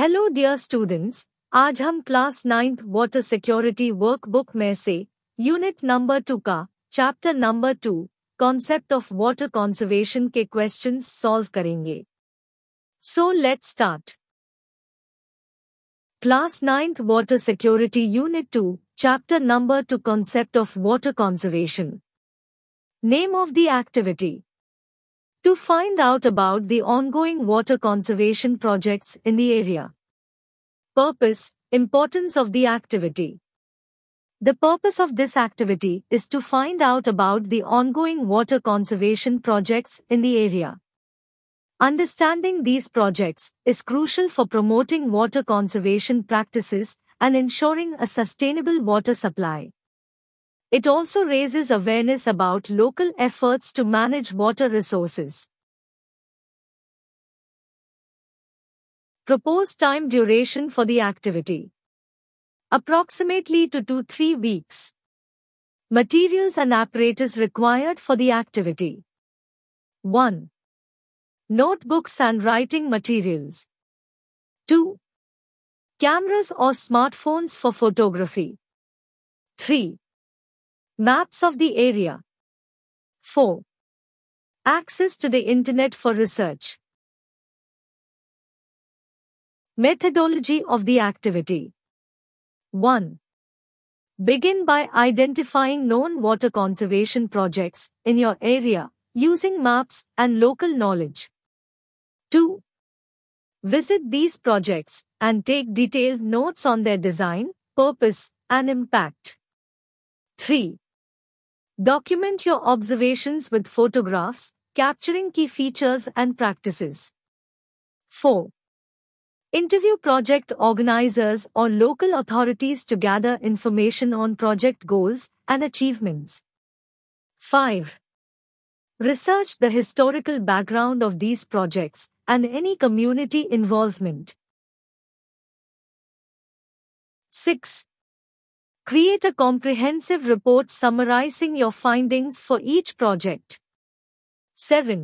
Hello dear students, आज हम class 9 water security workbook में से यूनिट नंबर 2 का chapter number 2 concept of water conservation के क्वेश्चंस सॉल्व करेंगे। So let's start. Class 9 water security unit 2 chapter number 2 concept of water conservation. Name of the activity: to find out about the ongoing water conservation projects in the area. Purpose: importance of the activity. The purpose of this activity is to find out about the ongoing water conservation projects in the area. Understanding these projects is crucial for promoting water conservation practices and ensuring a sustainable water supply. It also raises awareness about local efforts to manage water resources. Proposed time duration for the activity: approximately 2 to 3 weeks. Materials and apparatus required for the activity: 1. Notebooks and writing materials. 2. Cameras or smartphones for photography. 3. Maps of the area. 4. Access to the internet for research. Methodology of the activity: 1. Begin by identifying known water conservation projects in your area using maps and local knowledge. 2. Visit these projects and take detailed notes on their design, purpose, and impact. 3. Document your observations with photographs, capturing key features and practices. 4. Interview project organizers or local authorities to gather information on project goals and achievements. 5. Research the historical background of these projects and any community involvement. 6. Create a comprehensive report summarizing your findings for each project. 7.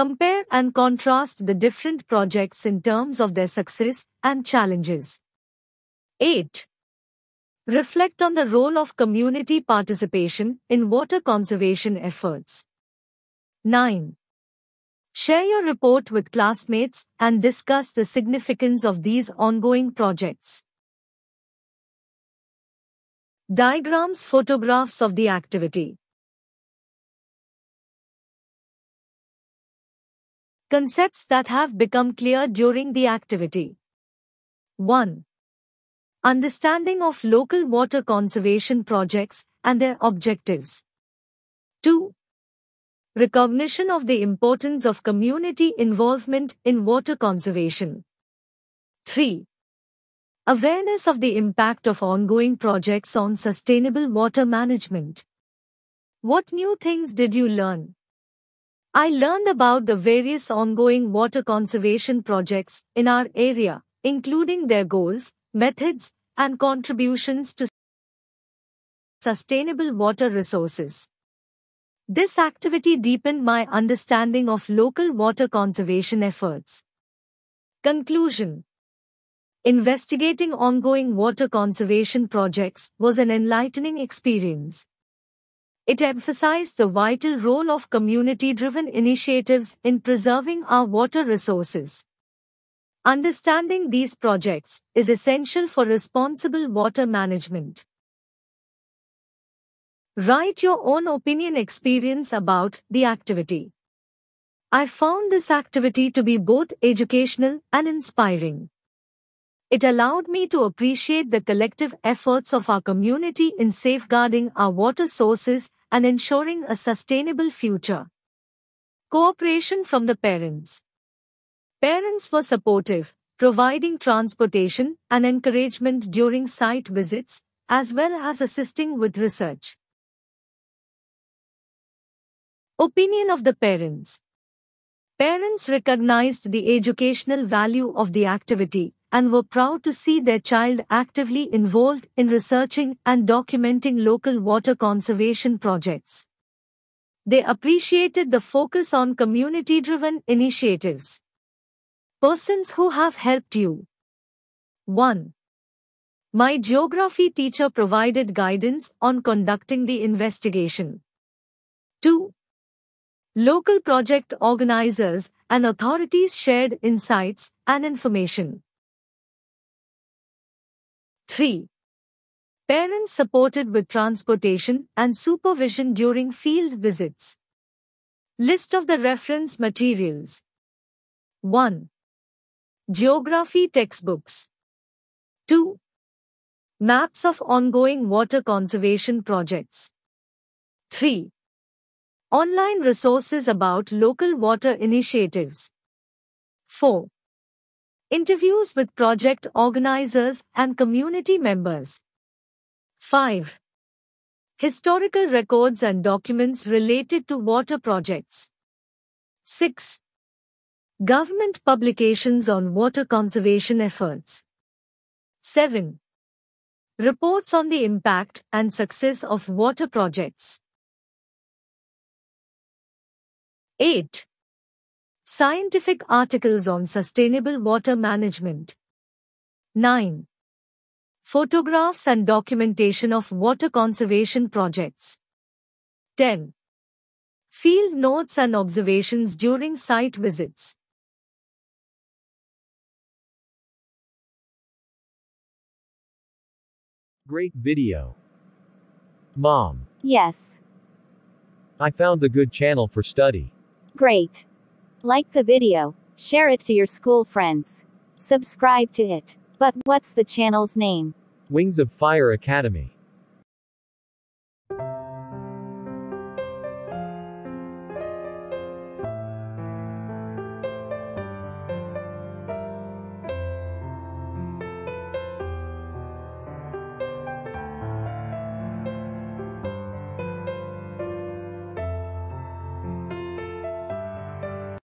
Compare and contrast the different projects in terms of their success and challenges. 8. Reflect on the role of community participation in water conservation efforts. 9. Share your report with classmates and discuss the significance of these ongoing projects. Diagrams, photographs of the activity. Concepts that have become clear during the activity: 1. Understanding of local water conservation projects and their objectives. 2. Recognition of the importance of community involvement in water conservation. 3. Awareness of the impact of ongoing projects on sustainable water management. What new things did you learn? I learned about the various ongoing water conservation projects in our area, including their goals, methods, and contributions to sustainable water resources. This activity deepened my understanding of local water conservation efforts. Conclusion: investigating ongoing water conservation projects was an enlightening experience. It emphasized the vital role of community-driven initiatives in preserving our water resources. Understanding these projects is essential for responsible water management. Write your own opinion experience about the activity. I found this activity to be both educational and inspiring. It allowed me to appreciate the collective efforts of our community in safeguarding our water sources and ensuring a sustainable future. Cooperation from the parents. Parents were supportive, providing transportation and encouragement during site visits, as well as assisting with research. Opinion of the parents. Parents recognized the educational value of the activity and were proud to see their child actively involved in researching and documenting local water conservation projects. They appreciated the focus on community-driven initiatives. Persons who have helped you. 1. My geography teacher provided guidance on conducting the investigation. 2. Local project organizers and authorities shared insights and information. 3. Parents supported with transportation and supervision during field visits. List of the reference materials. 1. Geography textbooks. 2. Maps of ongoing water conservation projects. 3. Online resources about local water initiatives. 4. Interviews with project organizers and community members. 5. Historical records and documents related to water projects. 6. Government publications on water conservation efforts. 7. Reports on the impact and success of water projects. 8. Scientific articles on sustainable water management. 9. Photographs and documentation of water conservation projects. 10. Field notes and observations during site visits. Great video. Mom. Yes. I found the good channel for study. Great. Like the video, share it to your school friends. Subscribe to it. But what's the channel's name? Wings of Fire Academy.